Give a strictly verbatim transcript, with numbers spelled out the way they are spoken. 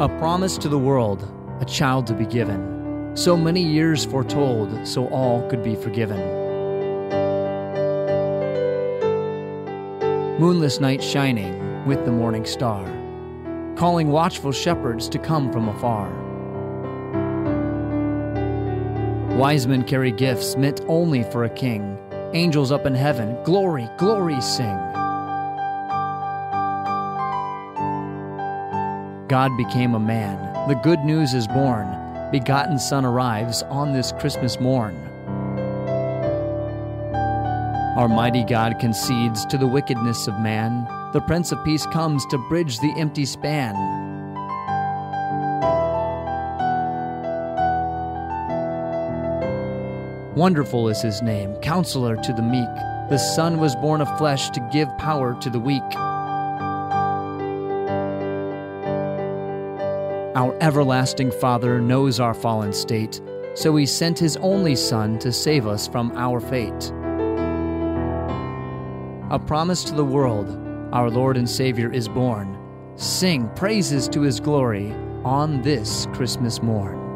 A promise to the world, a child to be given. So many years foretold, so all could be forgiven. Moonless night shining with the morning star, calling watchful shepherds to come from afar. Wise men carry gifts meant only for a king. Angels up in heaven, glory, glory sing. God became a man. The good news is born. Begotten Son arrives on this Christmas morn. Our mighty God concedes to the wickedness of man. The Prince of Peace comes to bridge the empty span. Wonderful is his name, Counselor to the meek. The Son was born of flesh to give power to the weak. Our everlasting Father knows our fallen state, so he sent his only Son to save us from our fate. A promise to the world, our Lord and Savior is born. Sing praises to his glory on this Christmas morn.